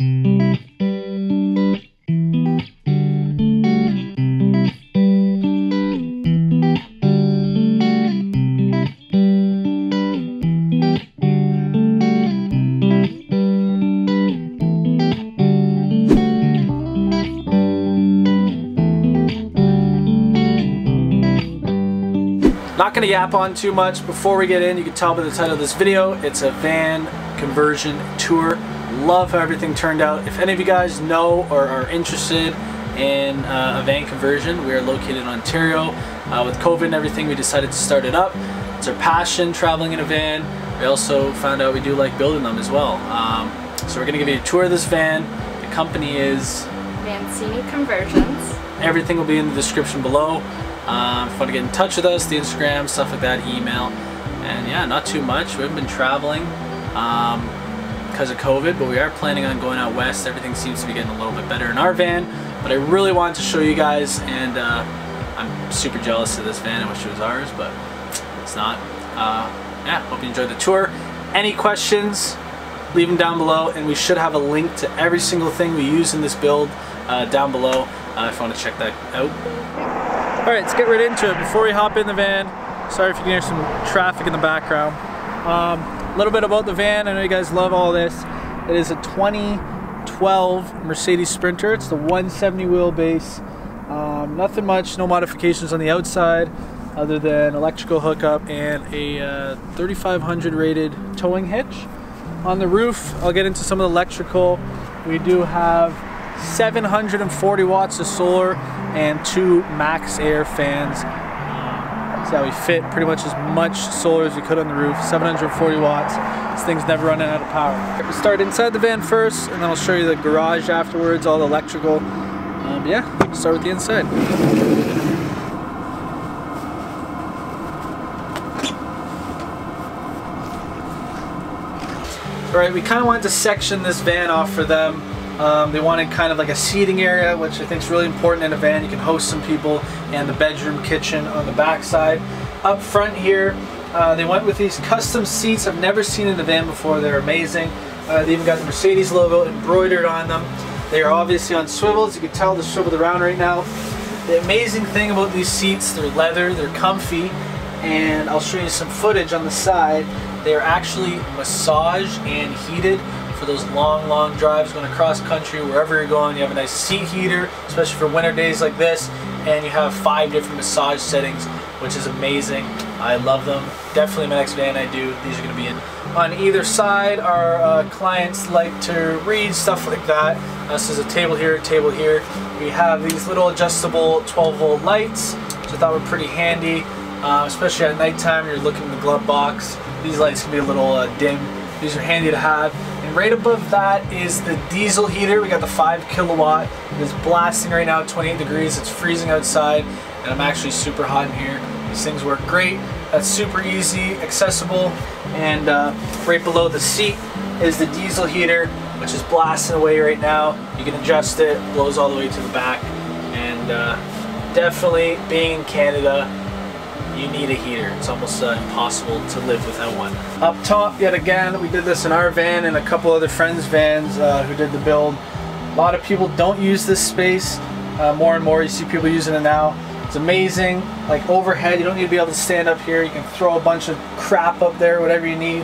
Not going to yap on too much. Before we get in, you can tell by the title of this video, it's a van conversion tour. Love how everything turned out. If any of you guys know or are interested in a van conversion, we are located in Ontario. With COVID and everything, we decided to start it up. It's our passion, traveling in a van. We also found out we do like building them as well. So we're going to give you a tour of this van. The company is Mancini Conversions. Everything will be in the description below. If you want to get in touch with us, the Instagram, stuff like that, email, and yeah, not too much. We haven't been traveling because of COVID, but we are planning on going out west. Everything seems to be getting a little bit better in our van, but I really wanted to show you guys, and I'm super jealous of this van. I wish it was ours, but it's not. Yeah, hope you enjoyed the tour. Any questions, leave them down below, and we should have a link to every single thing we use in this build down below if you want to check that out. Alright, let's get right into it. Before we hop in the van, sorry if you can hear some traffic in the background. A little bit about the van. I know you guys love all this. It is a 2012 Mercedes Sprinter. It's the 170 wheelbase. Nothing much, no modifications on the outside other than electrical hookup and a 3500 rated towing hitch. On the roof, I'll get into some of the electrical. We do have 740 watts of solar and 2 Max Air fans. So we fit pretty much as much solar as we could on the roof, 740 watts. This thing's never running out of power. We'll start inside the van first, and then I'll show you the garage afterwards, all the electrical. Yeah, start with the inside. All right, we kind of wanted to section this van off for them. They wanted kind of like a seating area, which I think is really important in a van. You can host some people, and the bedroom kitchen on the back side. Up front here, they went with these custom seats I've never seen in the van before. They're amazing. They even got the Mercedes logo embroidered on them. They are obviously on swivels. You can tell they're swiveled around right now. The amazing thing about these seats, they're leather, they're comfy, and I'll show you some footage on the side. They are actually massaged and heated. For those long drives, going across country, wherever you're going, you have a nice seat heater, especially for winter days like this, and you have 5 different massage settings, which is amazing. I love them. Definitely my next van I do. These are going to be in. On either side, our clients like to read, stuff like that. This is a table here, table here. We have these little adjustable 12-volt lights, which I thought were pretty handy, especially at nighttime. You're looking in the glove box. These lights can be a little dim. These are handy to have. And right above that is the diesel heater. We got the 5 kilowatt. It's blasting right now, 28 degrees. It's freezing outside, and I'm actually super hot in here. These things work great. That's super easy, accessible. And right below the seat is the diesel heater, which is blasting away right now. You can adjust it, blows all the way to the back. And definitely, being in Canada, you need a heater. It's almost impossible to live without one. Up top, yet again, we did this in our van and a couple other friends' vans who did the build. A lot of people don't use this space. More and more, you see people using it now. It's amazing. Like overhead, you don't need to be able to stand up here. You can throw a bunch of crap up there, whatever you need.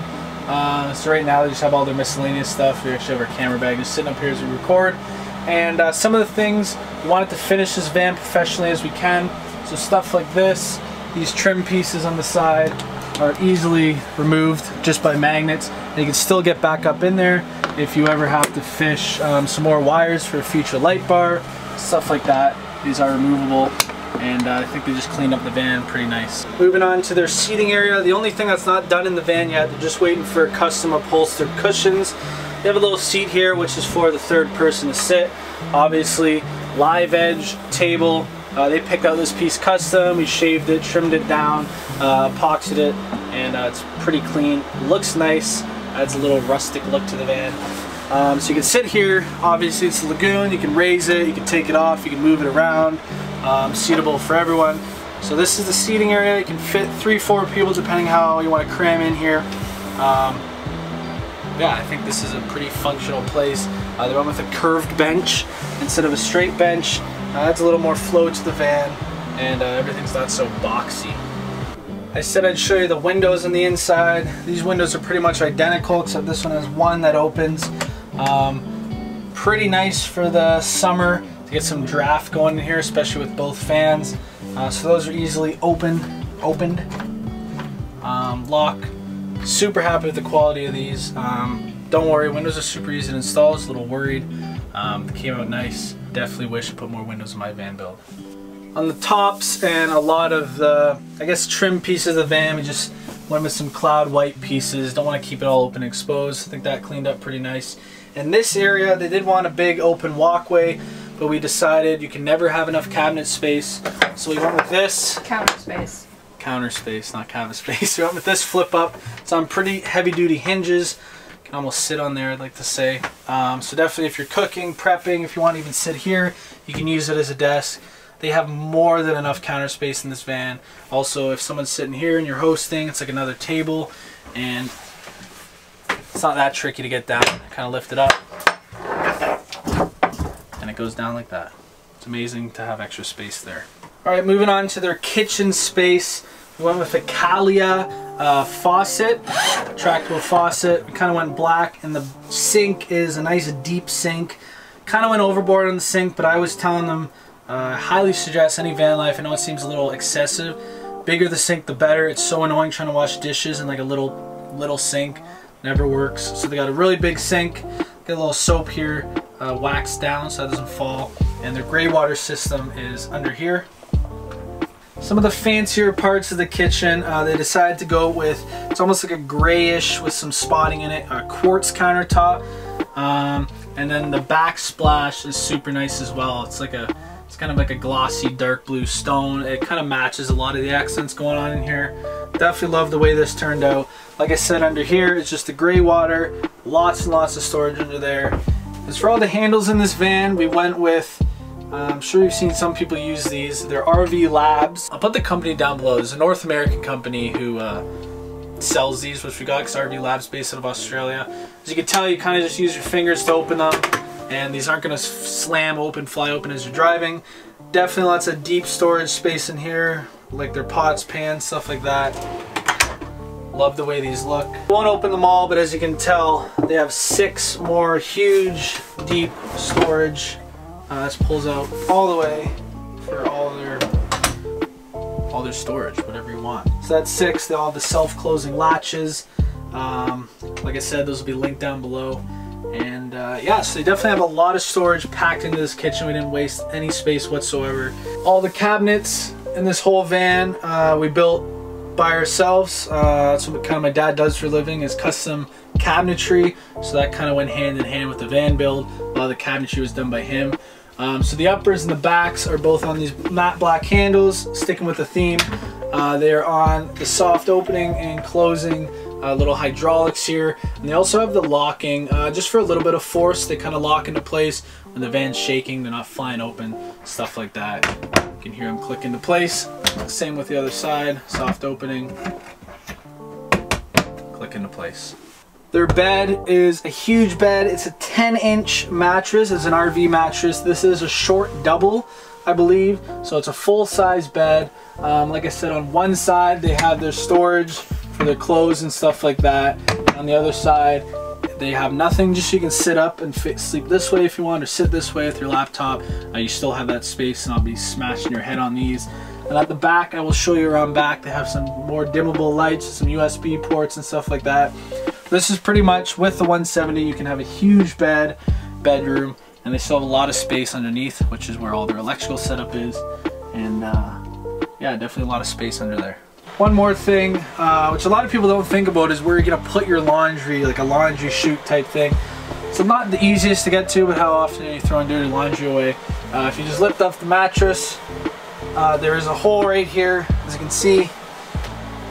So right now, they just have all their miscellaneous stuff. We actually have our camera bag just sitting up here as we record. And some of the things, we wanted to finish this van professionally as we can. So stuff like this. These trim pieces on the side are easily removed just by magnets, and you can still get back up in there if you ever have to fish some more wires for a future light bar, stuff like that. These are removable, and I think they just cleaned up the van pretty nice. Moving on to their seating area, the only thing that's not done in the van yet, they're just waiting for custom upholstered cushions. They have a little seat here, which is for the third person to sit. Obviously, live edge table. They picked out this piece custom. We shaved it, trimmed it down, epoxied it, and it's pretty clean. Looks nice. Adds a little rustic look to the van. So you can sit here. Obviously, it's a lagoon. You can raise it. You can take it off. You can move it around. Seatable for everyone. So this is the seating area. You can fit 3-4 people depending how you want to cram in here. yeah, I think this is a pretty functional place. They went with a curved bench instead of a straight bench. That's a little more flow to the van, and everything's not so boxy. I said I'd show you the windows on the inside. These windows are pretty much identical, except this one has one that opens. Pretty nice for the summer to get some draft going in here, especially with both fans. So those are easily opened. Lock. Super happy with the quality of these. Don't worry, windows are super easy to install. I was a little worried. They came out nice. Definitely wish I put more windows in my van build. On the tops and a lot of the, I guess, trim pieces of the van, we just went with some cloud white pieces. Don't want to keep it all open and exposed. I think that cleaned up pretty nice. In this area, they did want a big open walkway, but we decided you can never have enough cabinet space. So we went with this. Counter space. Counter space, not cabinet space. We went with this flip up. It's on pretty heavy duty hinges. You can almost sit on there, I'd like to say. So definitely if you're cooking, prepping, if you want to even sit here, you can use it as a desk. They have more than enough counter space in this van. Also, if someone's sitting here and you're hosting, it's like another table, and it's not that tricky to get down. Kind of lift it up, and it goes down like that. It's amazing to have extra space there. All right, moving on to their kitchen space. We went with a Calia faucet, retractable faucet. We kind of went black, and the sink is a nice deep sink. Kind of went overboard on the sink, but I was telling them, highly suggest any van life. I know it seems a little excessive. Bigger the sink, the better. It's so annoying trying to wash dishes in like a little sink. Never works. So they got a really big sink. Got a little soap here, waxed down so that doesn't fall. And their gray water system is under here. Some of the fancier parts of the kitchen, they decided to go with, it's almost like a grayish with some spotting in it, a quartz countertop. And then the backsplash is super nice as well. It's like a kind of like a glossy dark blue stone. It kind of matches a lot of the accents going on in here. Definitely love the way this turned out. Like I said, under here it's just the gray water, lots and lots of storage under there. As for all the handles in this van, we went with, I'm sure you've seen some people use these, they're RV Labs. I'll put the company down below. It's a North American company who sells these, which we got because RV Labs based out of Australia. As you can tell, you kind of just use your fingers to open them. And these aren't going to slam open, fly open as you're driving. Definitely lots of deep storage space in here, like their pots, pans, stuff like that. Love the way these look. Won't open them all, but as you can tell, they have 6 more huge, deep storage. This pulls out all the way for all their storage, whatever you want. So that's 6. They all have the self-closing latches. Like I said, those will be linked down below. And yeah, so they definitely have a lot of storage packed into this kitchen. We didn't waste any space whatsoever. All the cabinets in this whole van we built by ourselves. That's what kind of my dad does for a living, is custom cabinetry. So that kind of went hand in hand with the van build. A lot of the cabinetry was done by him. So the uppers and the backs are both on these matte black handles, sticking with the theme. They're on the soft opening and closing. Little hydraulics here, and they also have the locking just for a little bit of force. They kind of lock into place when the van's shaking. They're not flying open, stuff like that. You can hear them click into place. Same with the other side, soft opening, click into place. Their bed is a huge bed. It's a 10-inch mattress. It's an RV mattress. This is a short double, I believe, so it's a full-size bed. Like I said, on one side they have their storage, their clothes and stuff like that. On the other side they have nothing, just so you can sit up and sleep this way if you want, or sit this way with your laptop. You still have that space, and I'll be smashing your head on these. And at the back, I will show you around back, they have some more dimmable lights, some USB ports and stuff like that. This is pretty much, with the 170, you can have a huge bedroom, and they still have a lot of space underneath, which is where all their electrical setup is. And yeah, definitely a lot of space under there. One more thing, which a lot of people don't think about, is where you're gonna put your laundry, like a laundry chute type thing. So not the easiest to get to, but how often are you throwing dirty laundry away? If you just lift up the mattress, there is a hole right here, as you can see,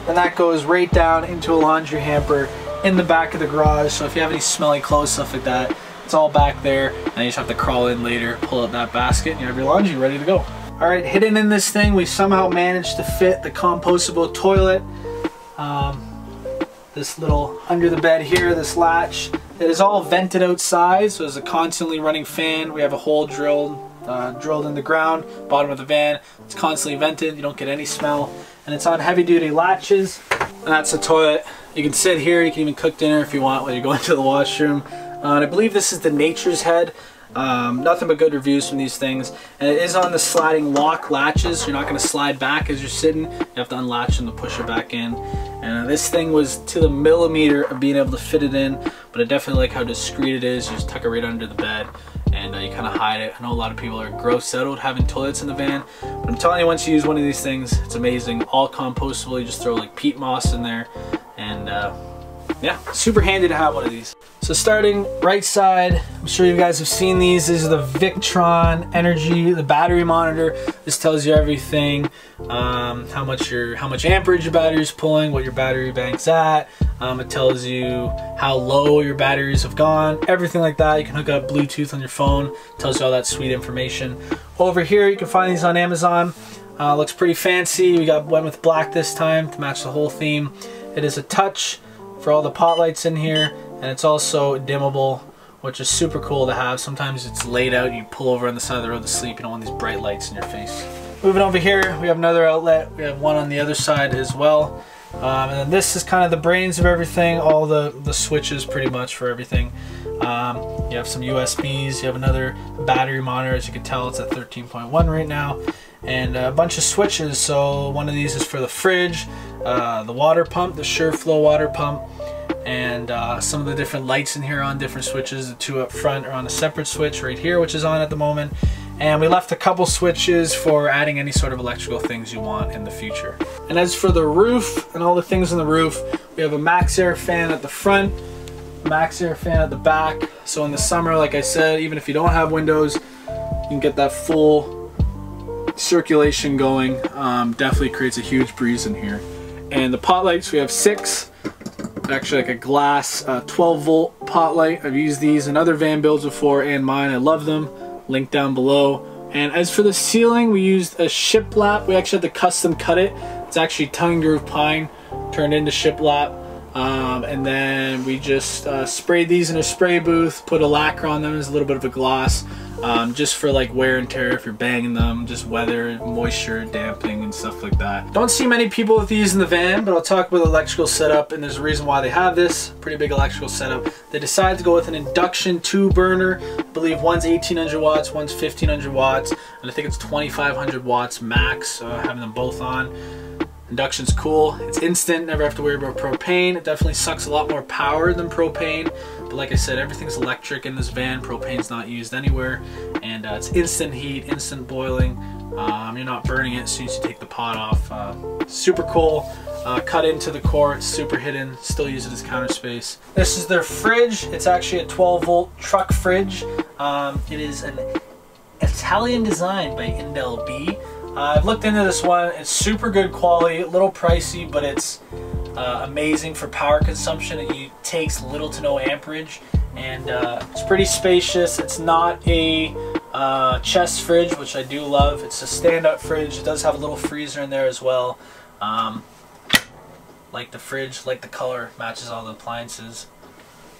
and that goes right down into a laundry hamper in the back of the garage. So if you have any smelly clothes, stuff like that, it's all back there, and you just have to crawl in later, pull out that basket, and you have your laundry ready to go. All right, hidden in this thing, we somehow managed to fit the compostable toilet. this little under the bed here, this latch. It is all vented outside, so there's a constantly running fan. We have a hole drilled in the ground, bottom of the van. It's constantly vented, you don't get any smell. And it's on heavy duty latches. And that's the toilet. You can sit here, you can even cook dinner if you want when you're going to the washroom. And I believe this is the Nature's Head. Nothing but good reviews from these things. And it is on the sliding lock latches. You're not going to slide back as you're sitting. You have to unlatch them to push it back in. And this thing was to the millimeter of being able to fit it in, but I definitely like how discreet it is. You just tuck it right under the bed and you kind of hide it. I know a lot of people are grossed out having toilets in the van, but I'm telling you, once you use one of these things, it's amazing. All compostable. You just throw like peat moss in there, and yeah, super handy to have one of these. So starting right side, I'm sure you guys have seen these. These are the Victron energy, the battery monitor. This tells you everything, how much amperage your battery's pulling, what your battery bank's at. It tells you how low your batteries have gone, everything like that. You can hook up Bluetooth on your phone. It tells you all that sweet information. Over here, you can find these on Amazon. Looks pretty fancy. We went with black this time to match the whole theme. It is a touch for all the pot lights in here, and it's also dimmable, which is super cool to have. Sometimes it's laid out, you pull over on the side of the road to sleep, you don't want these bright lights in your face. Moving over here, we have another outlet. We have one on the other side as well. And then this is kind of the brains of everything, all the switches pretty much for everything. You have some USBs, you have another battery monitor. As you can tell, it's at 13.1 right now. And a bunch of switches. So one of these is for the fridge, the water pump, the SureFlow water pump, and some of the different lights in here on different switches. The two up front are on a separate switch right here, which is on at the moment. And we left a couple switches for adding any sort of electrical things you want in the future. And as for the roof and all the things on the roof, we have a Max Air fan at the front, Max Air fan at the back. So in the summer, like I said, even if you don't have windows, you can get that full circulation going. Definitely creates a huge breeze in here. And the pot lights, we have 6, actually like a glass 12 volt pot light. I've used these in other van builds before and mine. I love them. Link down below. And as for the ceiling, we used a shiplap. We actually had to custom cut it. It's actually tongue and groove pine turned into shiplap. And then we just sprayed these in a spray booth, put a lacquer on them. There's a little bit of a gloss, just for like wear and tear if you're banging them, just weather, moisture, damping and stuff like that. Don't see many people with these in the van, but I'll talk about electrical setup, and there's a reason why they have this pretty big electrical setup. They decided to go with an induction 2 burner. I believe one's 1800 watts, one's 1500 watts, and I think it's 2500 watts max, having them both on. Induction's cool, it's instant, never have to worry about propane. It definitely sucks a lot more power than propane, but like I said, everything's electric in this van. Propane's not used anywhere, and it's instant heat, instant boiling. You're not burning it as soon as you take the pot off. Super cool, cut into the core, it's super hidden, still use it as counter space. This is their fridge. It's actually a 12 volt truck fridge. It is an Italian design by Indel B. I've looked into this one. It's super good quality, a little pricey, but it's amazing for power consumption. It takes little to no amperage, and it's pretty spacious. It's not a chest fridge, which I do love. It's a stand-up fridge. It does have a little freezer in there as well. Like the fridge, like the color, matches all the appliances.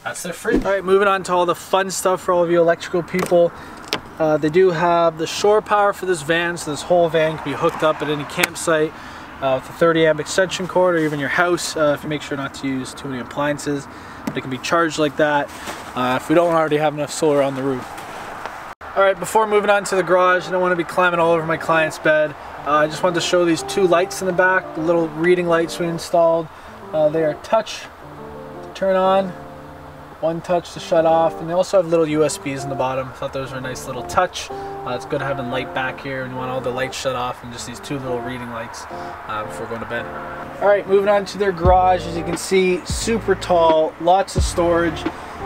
That's their fridge. All right, moving on to all the fun stuff for all of you electrical people. They do have the shore power for this van, so this whole van can be hooked up at any campsite with a 30 amp extension cord, or even your house if you make sure not to use too many appliances. They can be charged like that if we don't already have enough solar on the roof. Alright, before moving on to the garage, I don't want to be climbing all over my client's bed. I just wanted to show these 2 lights in the back, the little reading lights we installed. They are touch to turn on, one touch to shut off, and they also have little USBs in the bottom. I thought those were a nice little touch. It's good having light back here, and you want all the lights shut off and just these 2 little reading lights before going to bed. All right, moving on to their garage. As you can see, super tall, lots of storage.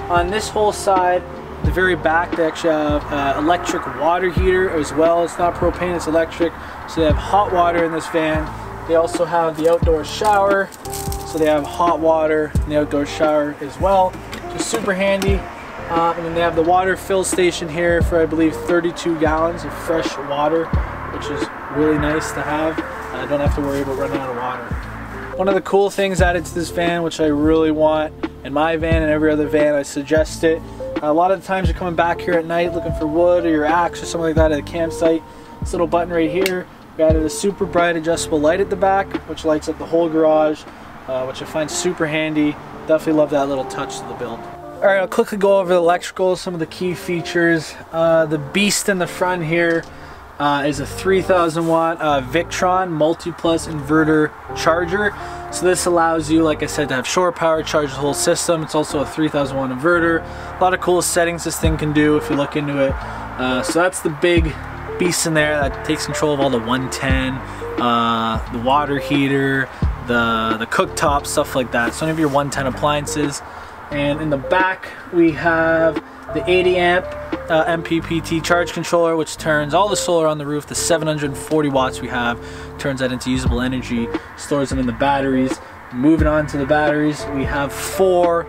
On this whole side, the very back, they actually have electric water heater as well. It's not propane, it's electric. So they have hot water in this van. They also have the outdoor shower. So they have hot water in the outdoor shower as well. Super handy. And then they have the water fill station here for, I believe, 32 gallons of fresh water, which is really nice to have. I don't have to worry about running out of water. One of the cool things added to this van, which I really want in my van and every other van, I suggest it. A lot of the times you're coming back here at night looking for wood or your axe or something like that at a campsite. This little button right here, we added a super bright adjustable light at the back, which lights up the whole garage, which I find super handy. Definitely love that little touch to the build. All right, I'll quickly go over the electrical, some of the key features. The beast in the front here is a 3,000 watt Victron MultiPlus Inverter Charger. So this allows you, like I said, to have shore power, charge the whole system. It's also a 3,000 watt inverter. A lot of cool settings this thing can do if you look into it. So that's the big beast in there that takes control of all the 110, the water heater, the cooktop, stuff like that. So any of your 110 appliances. And in the back, we have the 80 amp MPPT charge controller, which turns all the solar on the roof. The 740 watts we have turns that into usable energy, stores them in the batteries. Moving on to the batteries, we have four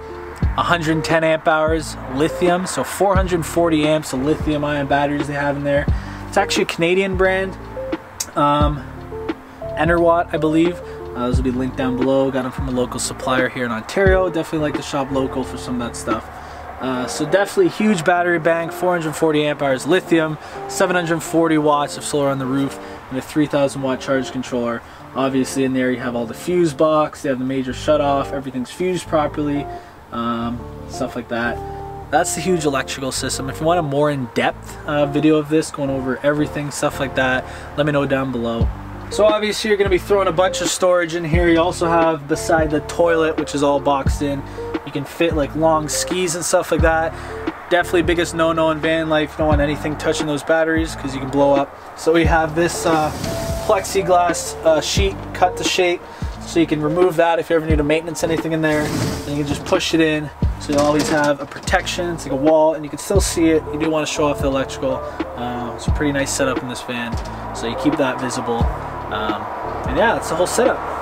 110 amp hours lithium, so 440 amps of lithium ion batteries they have in there. It's actually a Canadian brand, Enerwatt, I believe. Those will be linked down below. Got them from a local supplier here in Ontario. Definitely like to shop local for some of that stuff. So definitely huge battery bank, 440 amp hours lithium, 740 watts of solar on the roof, and a 3,000 watt charge controller. Obviously in there you have all the fuse box, they have the major shutoff, everything's fused properly, stuff like that. That's the huge electrical system. If you want a more in-depth video of this, going over everything, stuff like that, let me know down below. So obviously you're going to be throwing a bunch of storage in here. You also have, beside the toilet, which is all boxed in, you can fit like long skis and stuff like that. Definitely biggest no-no in van life, you don't want anything touching those batteries because you can blow up. So we have this plexiglass sheet cut to shape, so you can remove that if you ever need to maintenance anything in there, and you can just push it in, so you always have a protection. It's like a wall and you can still see it. You do want to show off the electrical. It's a pretty nice setup in this van, so you keep that visible. And yeah, that's the whole setup.